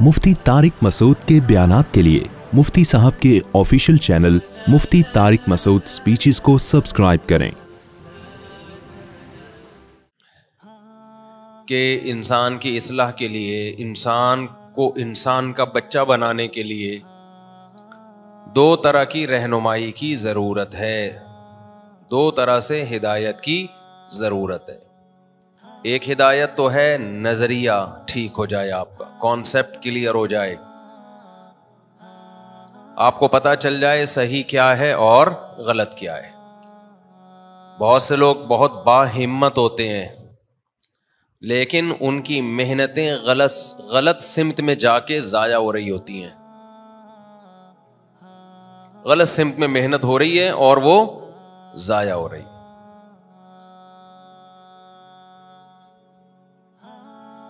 मुफ्ती तारिक मसूद के बयानात के लिए मुफ्ती साहब के official channel Mufti Tariq Masood speeches को सब्सक्राइब करें। के इंसान की इस्लाह के लिए, इंसान को इंसान का बच्चा बनाने के लिए दो तरह की रहनुमाई की ज़रूरत है, दो तरह से हिदायत की ज़रूरत है। एक हिदायत तो है नज़रिया ठीक हो जाए, आपका कॉन्सेप्ट क्लियर हो जाए, आपको पता चल जाए सही क्या है और गलत क्या है। बहुत से लोग बहुत बाहिम्मत होते हैं, लेकिन उनकी मेहनतें गलत सिमत में जाके ज़ाया हो रही होती हैं। गलत सिमत में मेहनत हो रही है और वो ज़ाया हो रही है।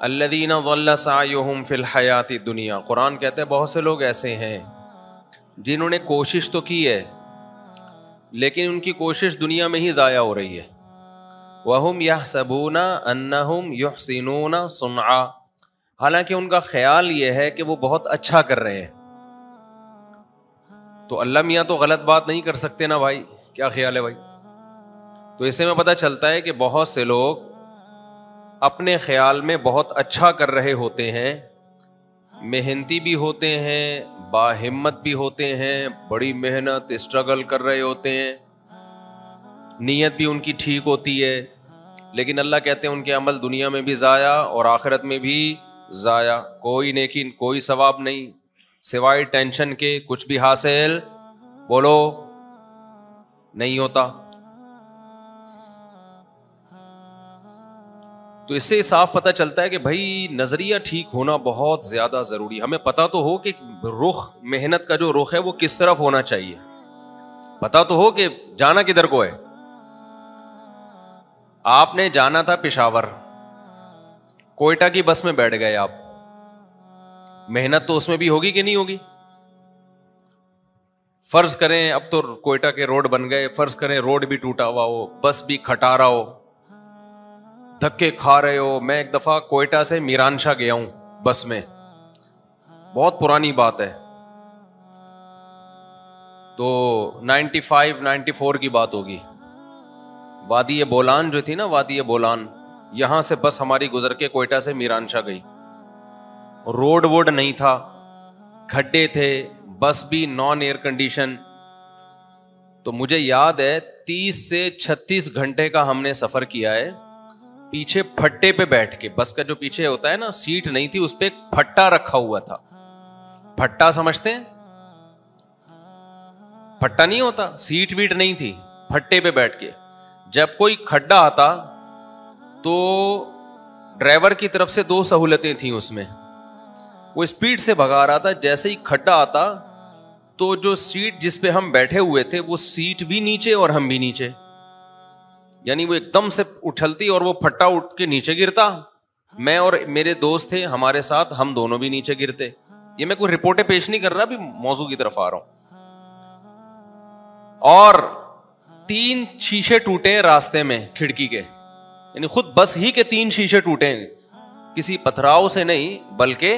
अल्लज़ीना ज़ल्ला सअयुहुम फ़िल हयाति दुनिया, कुरान कहते हैं बहुत से लोग ऐसे हैं जिन्होंने कोशिश तो की है, लेकिन उनकी कोशिश दुनिया में ही ज़ाया हो रही है। वहुम यहसबूना अन्नहुम युहसिनूना सुनआ, हालांकि उनका ख्याल यह है कि वो बहुत अच्छा कर रहे हैं। तो अल्लाह मियाँ तो गलत बात नहीं कर सकते ना भाई, क्या ख्याल है भाई। तो इससे में पता चलता है कि बहुत से लोग अपने ख्याल में बहुत अच्छा कर रहे होते हैं, मेहनती भी होते हैं, बाहिम्मत भी होते हैं, बड़ी मेहनत स्ट्रगल कर रहे होते हैं, नीयत भी उनकी ठीक होती है, लेकिन अल्लाह कहते हैं उनके अमल दुनिया में भी ज़ाया और आखिरत में भी ज़ाया, कोई नेकी कोई सवाब नहीं सिवाय टेंशन के, कुछ भी हासिल बोलो नहीं होता। तो इससे साफ पता चलता है कि भाई नज़रिया ठीक होना बहुत ज़्यादा ज़रूरी है। हमें पता तो हो कि रुख, मेहनत का जो रुख है वो किस तरफ होना चाहिए, पता तो हो कि जाना किधर को है। आपने जाना था पेशावर, कोइटा की बस में बैठ गए आप, मेहनत तो उसमें भी होगी कि नहीं होगी। फर्ज करें अब तो कोइटा के रोड बन गए, फर्ज करें रोड भी टूटा हुआ हो, बस भी खटारा हो, धक्के खा रहे हो। मैं एक दफ़ा कोइटा से मीरान शाह गया हूं बस में, बहुत पुरानी बात है, तो 95-94 की बात होगी। वादीए बोलान जो थी ना, वादीए बोलान, यहाँ से बस हमारी गुजर के कोइटा से मीरान शाह गई। रोड वोड नहीं था, खड्डे थे, बस भी नॉन एयर कंडीशन। तो मुझे याद है 30 से 36 घंटे का हमने सफ़र किया है, पीछे फट्टे पे बैठ के, बस का जो पीछे होता है ना, सीट नहीं थी, उस पर एक फट्टा रखा हुआ था। फट्टा समझते हैं, फट्टा नहीं होता, सीट वीट नहीं थी, फट्टे पे बैठ के। जब कोई खड्डा आता तो ड्राइवर की तरफ से दो सहूलतें थीं उसमें, वो स्पीड से भगा रहा था, जैसे ही खड्डा आता तो जो सीट जिस पे हम बैठे हुए थे वो सीट भी नीचे और हम भी नीचे, यानी वो एकदम से उछलती और वो फट्टा उठ के नीचे गिरता। मैं और मेरे दोस्त थे हमारे साथ, हम दोनों भी नीचे गिरते। ये मैं कोई रिपोर्टें पेश नहीं कर रहा, अभी मौजू की तरफ आ रहा हूँ। और 3 शीशे टूटे रास्ते में खिड़की के, यानी खुद बस ही के 3 शीशे टूटे, किसी पथराव से नहीं बल्कि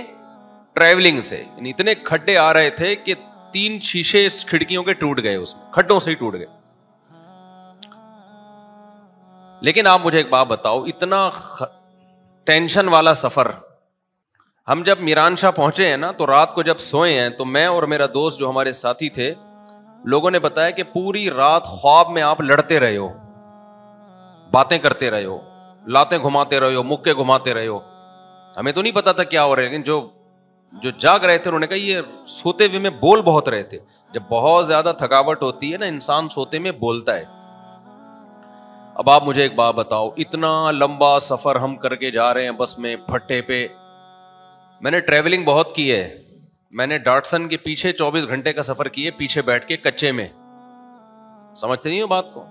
ट्रैवलिंग से, यानी इतने खड्डे आ रहे थे कि 3 शीशे खिड़कियों के टूट गए, उसमें खड्डों से ही टूट गए। लेकिन आप मुझे एक बात बताओ, इतना टेंशन वाला सफर, हम जब मीरान शाह पहुंचे हैं ना, तो रात को जब सोए हैं तो मैं और मेरा दोस्त जो हमारे साथी थे, लोगों ने बताया कि पूरी रात ख्वाब में आप लड़ते रहे हो, बातें करते रहे हो, लातें घुमाते रहे हो, मुक्के घुमाते रहे हो। हमें तो नहीं पता था क्या हो रहा है, लेकिन जो जाग रहे थे उन्होंने कहा ये सोते हुए में बोल बहुत रहे थे। जब बहुत ज़्यादा थकावट होती है ना, इंसान सोते में बोलता है। अब आप मुझे एक बात बताओ, इतना लंबा सफ़र हम करके जा रहे हैं बस में, फट्टे पे। मैंने ट्रैवलिंग बहुत की है, मैंने डार्टसन के पीछे 24 घंटे का सफर किए, पीछे बैठ के कच्चे में, समझते नहीं हो बात को,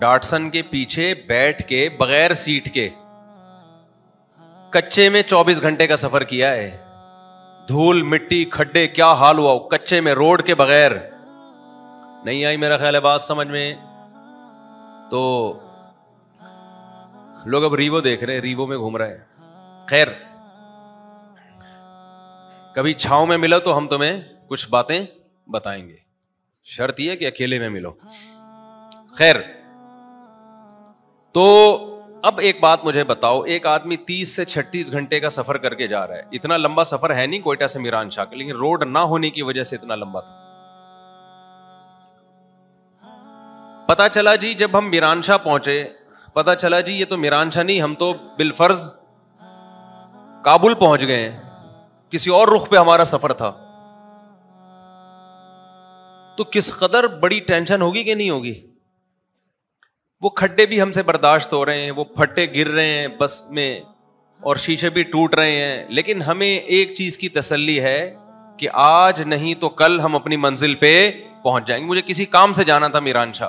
डार्टसन के पीछे बैठ के बगैर सीट के कच्चे में 24 घंटे का सफर किया है। धूल मिट्टी खड्डे, क्या हाल हुआ कच्चे में रोड के बगैर। नहीं आई मेरा ख्याल है बात समझ में। तो लोग अब रीवो देख रहे हैं, रीवो में घूम रहे हैं। खैर, कभी छाँव में मिलो तो हम तुम्हें कुछ बातें बताएंगे। शर्त यह कि अकेले में मिलो। खैर, तो अब एक बात मुझे बताओ, एक आदमी 30 से 36 घंटे का सफर करके जा रहा है। इतना लंबा सफर है नहीं कोइटा से मीरान शाह के, लेकिन रोड ना होने की वजह से इतना लंबा था। पता चला जी जब हम मीरान शाह पहुंचे, पता चला जी ये तो मीरान शाह नहीं, हम तो बिलफर्ज काबुल पहुंच गए हैं, किसी और रुख पे हमारा सफर था। तो किस कदर बड़ी टेंशन होगी कि नहीं होगी। वो खड्डे भी हमसे बर्दाश्त हो रहे हैं, वो फट्टे गिर रहे हैं बस में, और शीशे भी टूट रहे हैं, लेकिन हमें एक चीज की तसल्ली है कि आज नहीं तो कल हम अपनी मंजिल पे पहुंच जाएंगे। मुझे किसी काम से जाना था मीरान शाह,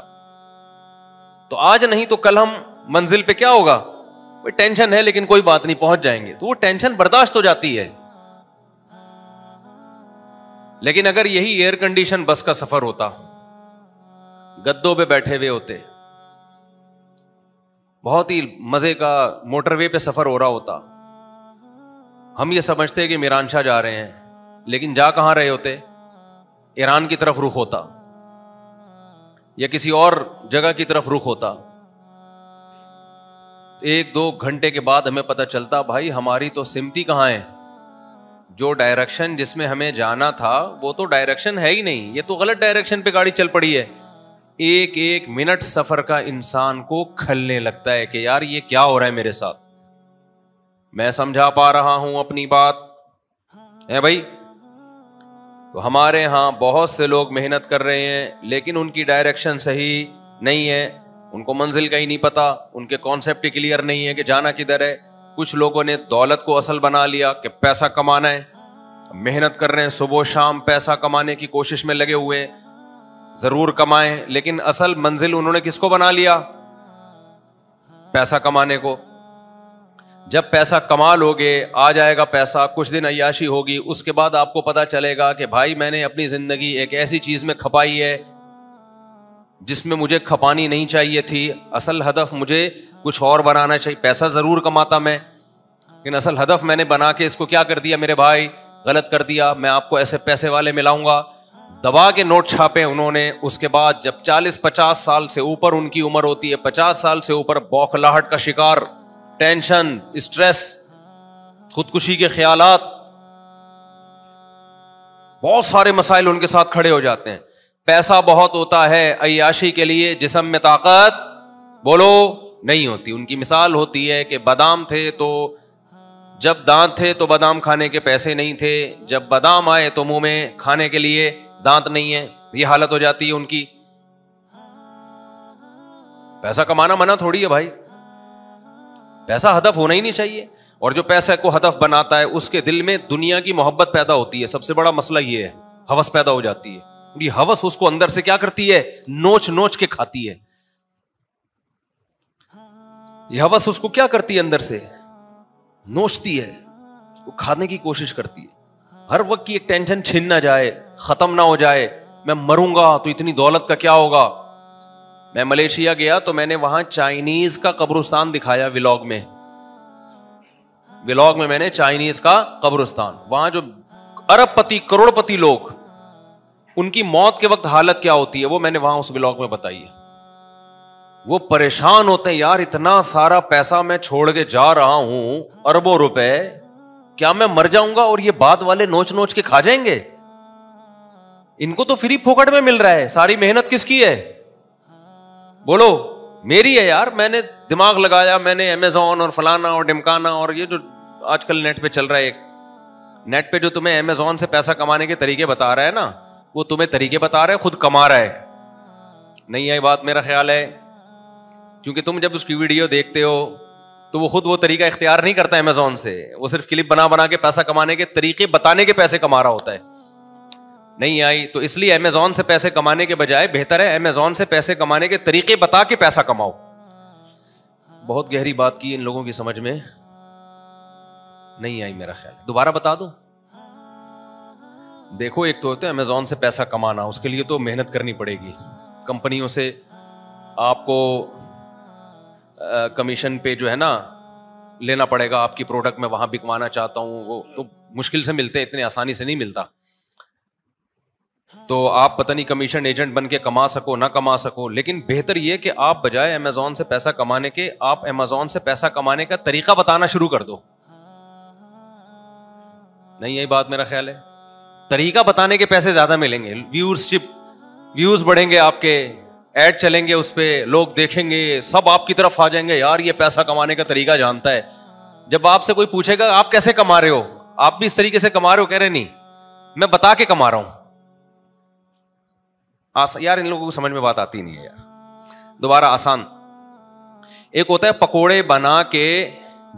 तो आज नहीं तो कल हम मंजिल पे क्या होगा, कोई टेंशन है लेकिन कोई बात नहीं, पहुंच जाएंगे। तो वो टेंशन बर्दाश्त हो जाती है। लेकिन अगर यही एयर कंडीशन बस का सफर होता, गद्दों पे बैठे हुए होते, बहुत ही मजे का मोटरवे पे सफर हो रहा होता, हम ये समझते कि मीरान शाह जा रहे हैं, लेकिन जा कहां रहे होते, ईरान की तरफ रुख होता या किसी और जगह की तरफ रुख होता। एक दो घंटे के बाद हमें पता चलता भाई हमारी तो सिमती कहां है, जो डायरेक्शन जिसमें हमें जाना था वो तो डायरेक्शन है ही नहीं, ये तो गलत डायरेक्शन पे गाड़ी चल पड़ी है। एक एक मिनट सफर का इंसान को खलने लगता है कि यार ये क्या हो रहा है मेरे साथ। मैं समझा पा रहा हूं अपनी बात है भाई। तो हमारे यहां बहुत से लोग मेहनत कर रहे हैं लेकिन उनकी डायरेक्शन सही नहीं है, उनको मंजिल का ही नहीं पता, उनके कॉन्सेप्ट क्लियर नहीं है कि जाना किधर है। कुछ लोगों ने दौलत को असल बना लिया कि पैसा कमाना है, मेहनत कर रहे हैं सुबह शाम पैसा कमाने की कोशिश में लगे हुए, जरूर कमाएं, लेकिन असल मंजिल उन्होंने किसको बना लिया, पैसा कमाने को। जब पैसा कमा लोगे, आ जाएगा पैसा, कुछ दिन अय्याशी होगी, उसके बाद आपको पता चलेगा कि भाई मैंने अपनी जिंदगी एक ऐसी चीज में खपाई है जिसमें मुझे खपानी नहीं चाहिए थी। असल हदफ मुझे कुछ और बनाना चाहिए। पैसा जरूर कमाता मैं, लेकिन असल हदफ मैंने बना के इसको क्या कर दिया मेरे भाई, गलत कर दिया। मैं आपको ऐसे पैसे वाले मिलाऊंगा, दबा के नोट छापे उन्होंने। उसके बाद जब 40-50 साल से ऊपर उनकी उम्र होती है, 50 साल से ऊपर बौखलाहट का शिकार, टेंशन, स्ट्रेस, खुदकुशी के ख्यालात, बहुत सारे मसाइल उनके साथ खड़े हो जाते हैं। पैसा बहुत होता है अय्याशी के लिए, जिस्म में ताकत बोलो नहीं होती। उनकी मिसाल होती है कि बादाम थे तो जब दांत थे तो बादाम खाने के पैसे नहीं थे, जब बादाम आए तो मुंह में खाने के लिए दांत नहीं है। ये हालत हो जाती है उनकी। पैसा कमाना मना थोड़ी है भाई, पैसा हदफ होना ही नहीं चाहिए। और जो पैसे को हदफ बनाता है उसके दिल में दुनिया की मोहब्बत पैदा होती है। सबसे बड़ा मसला ये है, हवस पैदा हो जाती है। ये हवस उसको अंदर से क्या करती है, नोच नोच के खाती है। यह हवस उसको क्या करती है, अंदर से नोचती है, उसको खाने की कोशिश करती है। हर वक्त की एक टेंशन, छिन ना जाए, खत्म ना हो जाए। मैं मरूंगा तो इतनी दौलत का क्या होगा। मैं मलेशिया गया तो मैंने वहां चाइनीज का कब्रिस्तान दिखाया व्लॉग में। व्लॉग में मैंने चाइनीज का कब्रिस्तान, वहां जो अरबपति करोड़पति लोग उनकी मौत के वक्त हालत क्या होती है, वो मैंने वहां उस व्लॉग में बताई है। वो परेशान होते हैं, यार इतना सारा पैसा मैं छोड़ के जा रहा हूं, अरबों रुपए, क्या मैं मर जाऊंगा और ये बाद वाले नोच नोच के खा जाएंगे। इनको तो फ्री फोकट में मिल रहा है, सारी मेहनत किसकी है बोलो, मेरी है यार। मैंने दिमाग लगाया, मैंने अमेज़ॉन और फलाना और ढिमकाना और ये जो आजकल नेट पे चल रहा है, एक नेट पे जो तुम्हें अमेज़ॉन से पैसा कमाने के तरीके बता रहा है ना, वो तुम्हें तरीके बता रहा है, खुद कमा रहा है नहीं आई बात, मेरा ख्याल है। क्योंकि तुम जब उसकी वीडियो देखते हो तो वो खुद वो तरीका इख्तियार नहीं करता अमेज़ॉन से, वो सिर्फ क्लिप बना बना के पैसा कमाने के तरीके बताने के पैसे कमा रहा होता है। नहीं आई तो इसलिए अमेज़ॉन से पैसे कमाने के बजाय बेहतर है अमेज़ॉन से पैसे कमाने के तरीके बता के पैसा कमाओ। बहुत गहरी बात की, इन लोगों की समझ में नहीं आई मेरा ख्याल है। दोबारा बता दो। देखो, एक तो होता है अमेज़ॉन से पैसा कमाना, उसके लिए तो मेहनत करनी पड़ेगी, कंपनियों से आपको कमीशन पे जो है ना लेना पड़ेगा, आपकी प्रोडक्ट मैं वहां बिकवाना चाहता हूँ, वो तो मुश्किल से मिलते, इतने आसानी से नहीं मिलता। तो आप पता नहीं कमीशन एजेंट बन के कमा सको ना कमा सको, लेकिन बेहतर यह कि आप बजाय अमेज़ॉन से पैसा कमाने के, आप अमेज़ॉन से पैसा कमाने का तरीका बताना शुरू कर दो। नहीं यही बात मेरा ख्याल है, तरीका बताने के पैसे ज्यादा मिलेंगे, व्यूज बढ़ेंगे आपके, ऐड चलेंगे उस पर, लोग देखेंगे, सब आपकी तरफ आ जाएंगे, यार ये पैसा कमाने का तरीका जानता है। जब आपसे कोई पूछेगा आप कैसे कमा रहे हो, आप भी इस तरीके से कमा रहे हो, कह रहे नहीं मैं बता के कमा रहा हूं। यार इन लोगों को समझ में बात आती नहीं है यार। दोबारा आसान, एक होता है पकोड़े बना के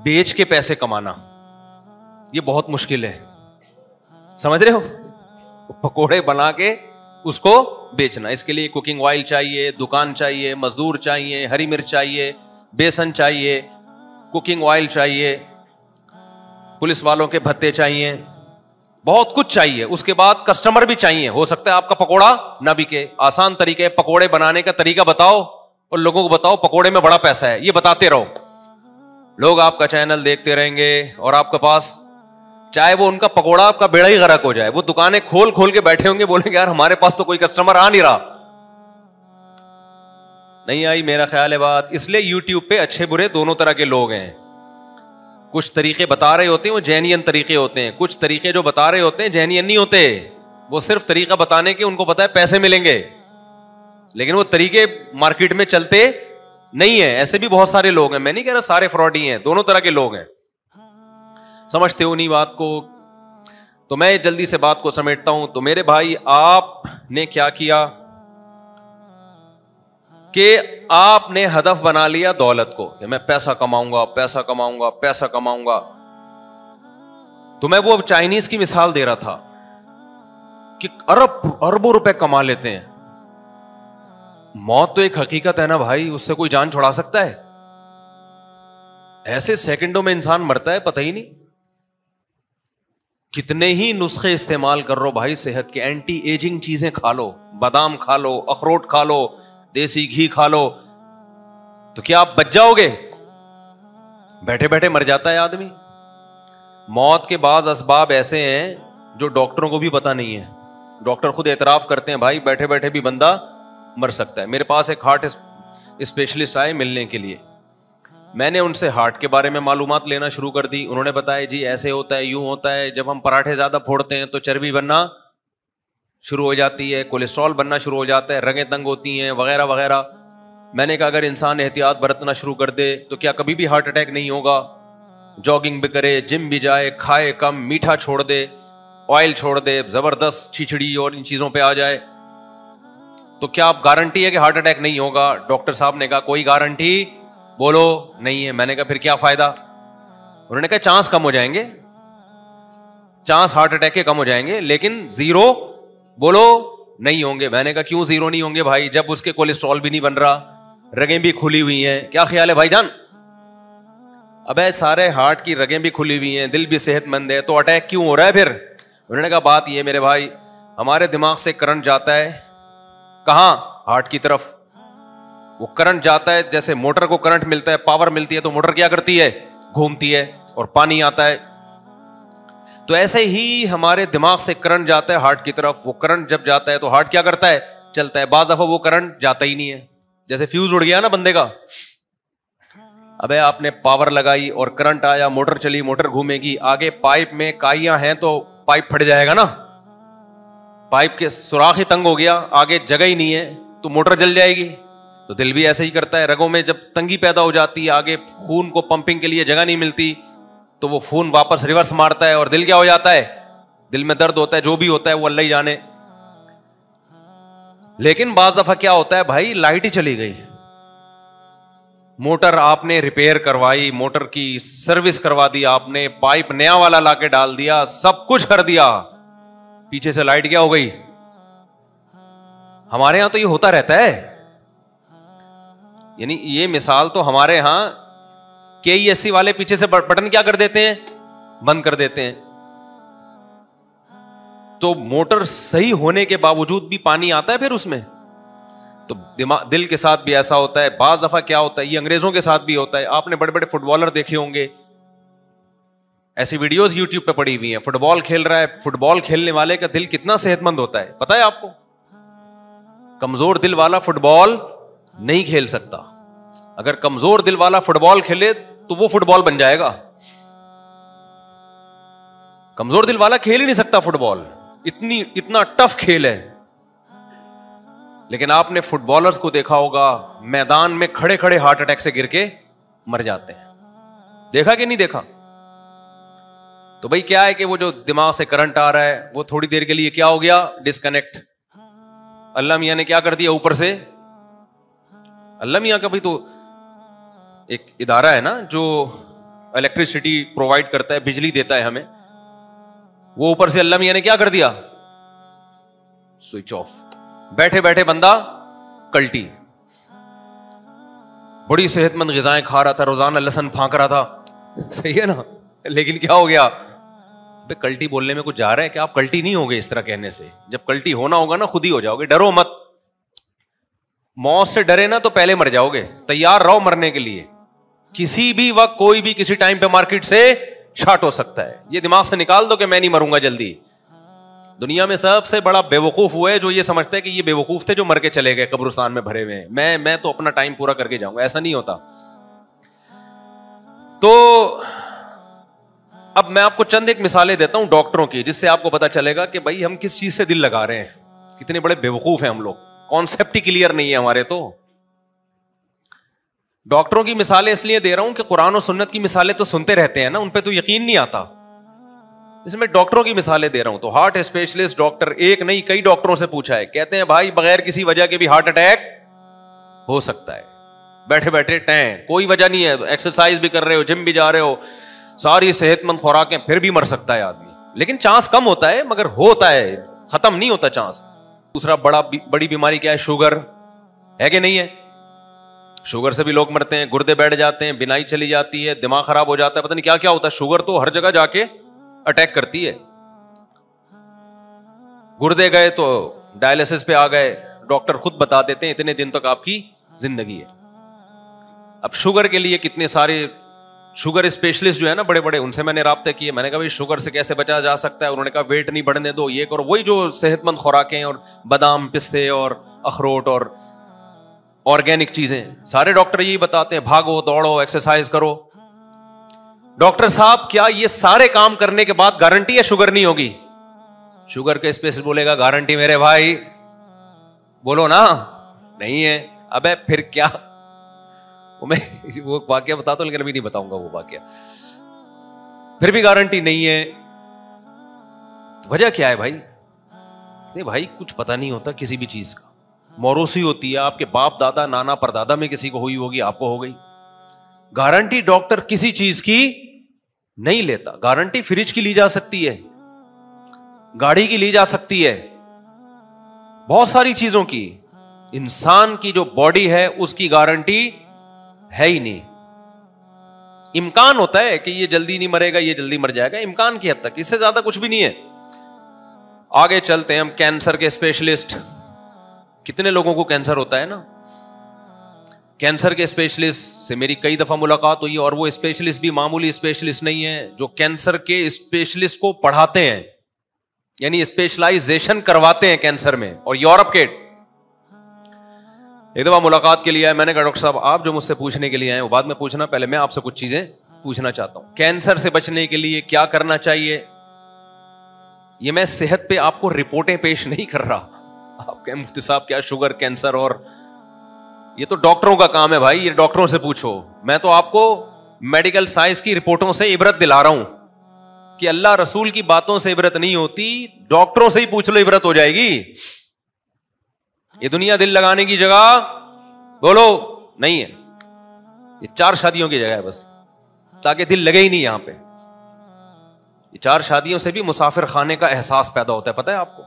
बेच के पैसे कमाना, ये बहुत मुश्किल है, समझ रहे हो, पकोड़े बना के उसको बेचना। इसके लिए कुकिंग ऑयल चाहिए, दुकान चाहिए, मजदूर चाहिए, हरी मिर्च चाहिए, बेसन चाहिए, कुकिंग ऑयल चाहिए, पुलिस वालों के भत्ते चाहिए, बहुत कुछ चाहिए, उसके बाद कस्टमर भी चाहिए। हो सकता है आपका पकोड़ा ना बिके। आसान तरीके, पकोड़े बनाने का तरीका बताओ और लोगों को बताओ पकोड़े में बड़ा पैसा है, ये बताते रहो। लोग आपका चैनल देखते रहेंगे और आपके पास, चाहे वो उनका पकोड़ा आपका बेड़ा ही गरक हो जाए, वो दुकानें खोल खोल के बैठे होंगे, बोलेंगे यार हमारे पास तो कोई कस्टमर आ नहीं रहा। नहीं आई मेरा ख्याल है बात। इसलिए यूट्यूब पे अच्छे बुरे दोनों तरह के लोग हैं। कुछ तरीके बता रहे होते हैं वो जेन्युइन तरीके होते हैं, कुछ तरीके जो बता रहे होते हैं जेन्युइन नहीं होते, वो सिर्फ तरीका बताने के, उनको पता है पैसे मिलेंगे, लेकिन वो तरीके मार्केट में चलते नहीं है। ऐसे भी बहुत सारे लोग हैं, मैं नहीं कह रहा सारे फ्रॉडी हैं, दोनों तरह के लोग हैं, समझते हो नहीं बात को। तो मैं जल्दी से बात को समेटता हूं। तो मेरे भाई आपने क्या किया कि आपने हदफ बना लिया दौलत को, कि मैं पैसा कमाऊंगा पैसा कमाऊंगा पैसा कमाऊंगा। तो मैं वो चाइनीज की मिसाल दे रहा था कि अरबों रुपए कमा लेते हैं। मौत तो एक हकीकत है ना भाई, उससे कोई जान छुड़ा सकता है? ऐसे सेकंडों में इंसान मरता है, पता ही नहीं। कितने ही नुस्खे इस्तेमाल कर रो भाई सेहत के, एंटी एजिंग चीजें खा लो, बादाम खा लो, अखरोट खा लो, देसी घी खा लो, तो क्या आप बच जाओगे? बैठे बैठे मर जाता है आदमी। मौत के बाज असबाब ऐसे हैं जो डॉक्टरों को भी पता नहीं है, डॉक्टर खुद एतराफ करते हैं भाई बैठे बैठे भी बंदा मर सकता है। मेरे पास एक हार्ट स्पेशलिस्ट आए मिलने के लिए, मैंने उनसे हार्ट के बारे में मालूमात लेना शुरू कर दी। उन्होंने बताया जी ऐसे होता है, यूं होता है, जब हम पराठे ज़्यादा फोड़ते हैं तो चर्बी बनना शुरू हो जाती है, कोलेस्ट्रॉल बनना शुरू हो जाता है, रगें तंग होती हैं वगैरह वगैरह। मैंने कहा अगर इंसान एहतियात बरतना शुरू कर दे तो क्या कभी भी हार्ट अटैक नहीं होगा? जॉगिंग भी करे, जिम भी जाए, खाए कम, मीठा छोड़ दे, ऑयल छोड़ दे, ज़बरदस्त खिचड़ी और इन चीज़ों पर आ जाए, तो क्या आप गारंटी है कि हार्ट अटैक नहीं होगा? डॉक्टर साहब ने कहा कोई गारंटी बोलो नहीं है। मैंने कहा फिर क्या फायदा? उन्होंने कहा चांस कम हो जाएंगे, चांस हार्ट अटैक के कम हो जाएंगे, लेकिन जीरो बोलो नहीं होंगे। मैंने कहा क्यों जीरो नहीं होंगे भाई, जब उसके कोलेस्ट्रॉल भी नहीं बन रहा, रगें भी खुली हुई हैं, क्या ख्याल है भाईजान? अबे सारे हार्ट की रगें भी खुली हुई हैं, दिल भी सेहतमंद है, तो अटैक क्यों हो रहा है फिर? उन्होंने कहा बात यह मेरे भाई, हमारे दिमाग से करंट जाता है, कहाँ? हार्ट की तरफ। वो करंट जाता है जैसे मोटर को करंट मिलता है, पावर मिलती है, तो मोटर क्या करती है? घूमती है और पानी आता है। तो ऐसे ही हमारे दिमाग से करंट जाता है हार्ट की तरफ, वो करंट जब जाता है तो हार्ट क्या करता है? चलता है। बाज़ दफा वो करंट जाता ही नहीं है, जैसे फ्यूज उड़ गया ना बंदे का। अबे आपने पावर लगाई और करंट आया, मोटर चली, मोटर घूमेगी, आगे पाइप में काइयां हैं तो पाइप फट जाएगा ना, पाइप के सुराख ही तंग हो गया, आगे जगह ही नहीं है तो मोटर जल जाएगी। तो दिल भी ऐसे ही करता है, रगों में जब तंगी पैदा हो जाती है, आगे खून को पंपिंग के लिए जगह नहीं मिलती, तो वो खून वापस रिवर्स मारता है और दिल क्या हो जाता है? दिल में दर्द होता है, जो भी होता है वो अल्लाह ही जाने। लेकिन बाज दफा क्या होता है भाई, लाइट ही चली गई, मोटर आपने रिपेयर करवाई, मोटर की सर्विस करवा दी आपने, पाइप नया वाला लाके डाल दिया, सब कुछ कर दिया, पीछे से लाइट क्या हो गई? हमारे यहां तो ये होता रहता है, यानी ये मिसाल तो हमारे यहां KESC वाले पीछे से बटन क्या कर देते हैं? बंद कर देते हैं। तो मोटर सही होने के बावजूद भी पानी आता है फिर उसमें। तो दिल के साथ भी ऐसा होता है। बाज दफा क्या होता है, ये अंग्रेजों के साथ भी होता है, आपने बड़े बड़े फुटबॉलर देखे होंगे, ऐसी वीडियोस यूट्यूब पे पड़ी हुई हैं, फुटबॉल खेल रहा है, फुटबॉल खेलने वाले का दिल कितना सेहतमंद होता है पता है आपको? कमजोर दिल वाला फुटबॉल नहीं खेल सकता। अगर कमजोर दिल वाला फुटबॉल खेले तो वो फुटबॉल बन जाएगा। कमजोर दिल वाला खेल ही नहीं सकता फुटबॉल, इतना टफ खेल है। लेकिन आपने फुटबॉलर्स को देखा होगा मैदान में खड़े खड़े हार्ट अटैक से गिर के मर जाते हैं, देखा कि नहीं देखा? तो भाई क्या है कि वो जो दिमाग से करंट आ रहा है वो थोड़ी देर के लिए क्या हो गया? डिस्कनेक्ट। अल्लाह मियां ने क्या कर दिया ऊपर से? अल्लाह मियां का भी तो एक इदारा है ना जो इलेक्ट्रिसिटी प्रोवाइड करता है, बिजली देता है हमें, वो ऊपर से अल्लाह मियां ने क्या कर दिया? Switch off. बैठे बैठे बंदा कल्टी, बड़ी सेहतमंद ग़िज़ाएं खा रहा था, रोजाना लहसुन फांक रहा था, सही है ना? लेकिन क्या हो गया? कल्टी बोलने में कुछ जा रहा है कि आप कल्टी नहीं होगे इस तरह कहने से। जब कल्टी होना होगा ना खुद ही हो जाओगे। डरो मत, मौत से डरे ना तो पहले मर जाओगे। तैयार रहो मरने के लिए, किसी भी वक्त कोई भी किसी टाइम पे मार्केट से शॉट हो सकता है। ये दिमाग से निकाल दो कि मैं नहीं मरूंगा जल्दी। दुनिया में सबसे बड़ा बेवकूफ हुआ है जो ये समझता है कि ये बेवकूफ थे जो मर के चले गए कब्रिस्तान में भरे हुए। मैं तो अपना टाइम पूरा करके जाऊंगा। ऐसा नहीं होता। तो अब मैं आपको चंद एक मिसालें देता हूं डॉक्टरों की, जिससे आपको पता चलेगा कि भाई हम किस चीज से दिल लगा रहे हैं, कितने बड़े बेवकूफ हैं हम लोग। कॉन्सेप्ट ही क्लियर नहीं है हमारे। तो डॉक्टरों की मिसालें इसलिए दे रहा हूं कि कुरान और सुन्नत की मिसालें तो सुनते रहते हैं ना, उन पर तो यकीन नहीं आता। इसमें डॉक्टरों की मिसालें दे रहा हूं। तो हार्ट स्पेशलिस्ट डॉक्टर एक नहीं कई डॉक्टरों से पूछा है, कहते हैं भाई बगैर किसी वजह के भी हार्ट अटैक हो सकता है बैठे बैठे। कोई वजह नहीं है, एक्सरसाइज भी कर रहे हो, जिम भी जा रहे हो, सारी सेहतमंद खुराकें, फिर भी मर सकता है आदमी। लेकिन चांस कम होता है, मगर होता है, खत्म नहीं होता चांस। दूसरा बड़ी बीमारी क्या है? शुगर है कि नहीं है? शुगर से भी लोग मरते हैं, गुर्दे बैठ जाते हैं, बिनाई चली जाती है, दिमाग खराब हो जाता है, पता नहीं क्या क्या होता है। शुगर तो हर जगह जाके अटैक करती है। गुर्दे गए तो डायलिसिस पे आ गए, डॉक्टर खुद बता देते हैं इतने दिन तक आपकी जिंदगी है। अब शुगर के लिए कितने सारे शुगर स्पेशलिस्ट जो है ना बड़े बड़े, उनसे मैंने राब्ते किए। मैंने कहा भाई शुगर से कैसे बचा जा सकता है? उन्होंने कहा वेट नहीं बढ़ने दो, ये करो। वही जो सेहतमंद खुराकें और बादाम, पिस्ते और अखरोट और ऑर्गेनिक चीजें, सारे डॉक्टर यही बताते हैं, भागो, दौड़ो, एक्सरसाइज करो। डॉक्टर साहब क्या ये सारे काम करने के बाद गारंटी है शुगर नहीं होगी? शुगर का स्पेशलिस्ट बोलेगा गारंटी मेरे भाई, बोलो ना नहीं है। अबे फिर क्या? मैं वो वाकया बताता हूं लेकिन अभी नहीं बताऊंगा वो वाकया। फिर भी गारंटी नहीं है। वजह क्या है भाई? नहीं भाई कुछ पता नहीं होता किसी भी चीज का। मौरूसी होती है, आपके बाप दादा नाना परदादा में किसी को हुई होगी, आपको हो गई। गारंटी डॉक्टर किसी चीज की नहीं लेता। गारंटी फ्रिज की ली जा सकती है, गाड़ी की ली जा सकती है, बहुत सारी चीजों की। इंसान की जो बॉडी है उसकी गारंटी है ही नहीं। इम्कान होता है कि ये जल्दी नहीं मरेगा, ये जल्दी मर जाएगा, इम्कान की हद तक, इससे ज्यादा कुछ भी नहीं है। आगे चलते हैं हम, कैंसर के स्पेशलिस्ट। कितने लोगों को कैंसर होता है ना। कैंसर के स्पेशलिस्ट से मेरी कई दफा मुलाकात हुई और वो स्पेशलिस्ट भी मामूली स्पेशलिस्ट नहीं है, जो कैंसर के स्पेशलिस्ट को पढ़ाते हैं, यानी स्पेशलाइजेशन करवाते हैं कैंसर में। और यूरोप के एक दफा मुलाकात के लिए आए, मैंने कहा डॉक्टर साहब आप जो मुझसे पूछने के लिए आए वो बाद में पूछना, पहले मैं आपसे कुछ चीजें पूछना चाहता हूं। कैंसर से बचने के लिए क्या करना चाहिए? ये मैं सेहत पे आपको रिपोर्टें पेश नहीं कर रहा। आप कहें मुफ्ती साहब क्या शुगर, कैंसर, और ये तो डॉक्टरों का काम है भाई, ये डॉक्टरों से पूछो। मैं तो आपको मेडिकल साइंस की रिपोर्टों से इबरत दिला रहा हूं कि अल्लाह रसूल की बातों से इबरत नहीं होती, डॉक्टरों से ही पूछ लो, इबरत हो जाएगी। ये दुनिया दिल लगाने की जगह बोलो नहीं है, ये चार शादियों की जगह है बस, ताकि दिल लगे ही नहीं यहां पे। ये चार शादियों से भी मुसाफिर खाने का एहसास पैदा होता है, पता है आपको?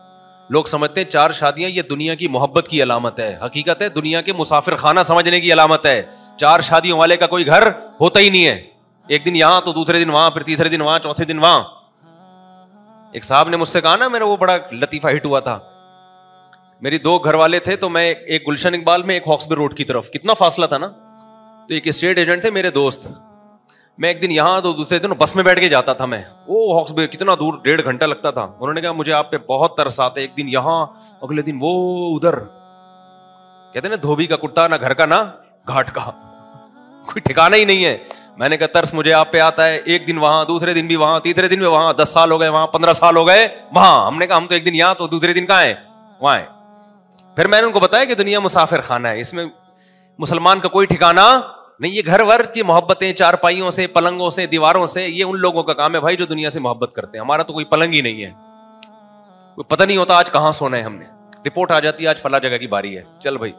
लोग समझते हैं चार शादियां ये दुनिया की मोहब्बत की अलामत है, हकीकत है दुनिया के मुसाफिर खाना समझने की अलामत है। चार शादियों वाले का कोई घर होता ही नहीं है। एक दिन यहां तो दूसरे दिन वहां, फिर तीसरे दिन वहां, चौथे दिन वहां। एक साहब ने मुझसे कहा ना, मेरा वो बड़ा लतीफा हिट हुआ था। मेरी दो घर वाले थे, तो मैं एक गुलशन इकबाल में, एक हॉक्सबे रोड की तरफ, कितना फासला था ना। तो एक स्टेट एजेंट थे मेरे दोस्त, मैं एक दिन यहाँ तो दूसरे दिन बस में बैठ के जाता था मैं, वो हॉक्सबे कितना दूर, 1.5 घंटा लगता था। उन्होंने कहा मुझे आप पे बहुत तरस आते, एक दिन यहाँ अगले दिन वो उधर। कहते ना धोबी का कुत्ता ना घर का ना घाट का, कोई ठिकाना ही नहीं है। मैंने कहा तरस मुझे आप पे आता है, एक दिन वहां, दूसरे दिन भी वहां, तीसरे दिन भी वहां, 10 साल हो गए वहां, 15 साल हो गए वहां। हमने कहा हम तो एक दिन यहाँ तो दूसरे दिन कहाँ है वहां। फिर मैंने उनको बताया कि दुनिया मुसाफिर खाना है, इसमें मुसलमान का कोई ठिकाना नहीं। ये घर वर की मोहब्बतें, चारपाइयों से, पलंगों से, दीवारों से, ये उन लोगों का काम है भाई जो दुनिया से मोहब्बत करते हैं। हमारा तो कोई पलंग ही नहीं है, कोई पता नहीं होता आज कहाँ सोना है हमने। रिपोर्ट आ जाती है आज फला जगह की बारी है, चल भाई।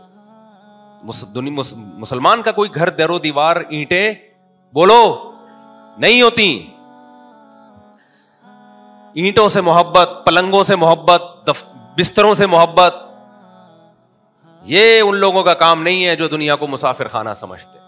मुसलमान का कोई घर, दरो, दीवार, ईंटें बोलो नहीं होती। ईंटों से मोहब्बत, पलंगों से मोहब्बत, बिस्तरों से मोहब्बत, ये उन लोगों का काम नहीं है जो दुनिया को मुसाफिर खाना समझते।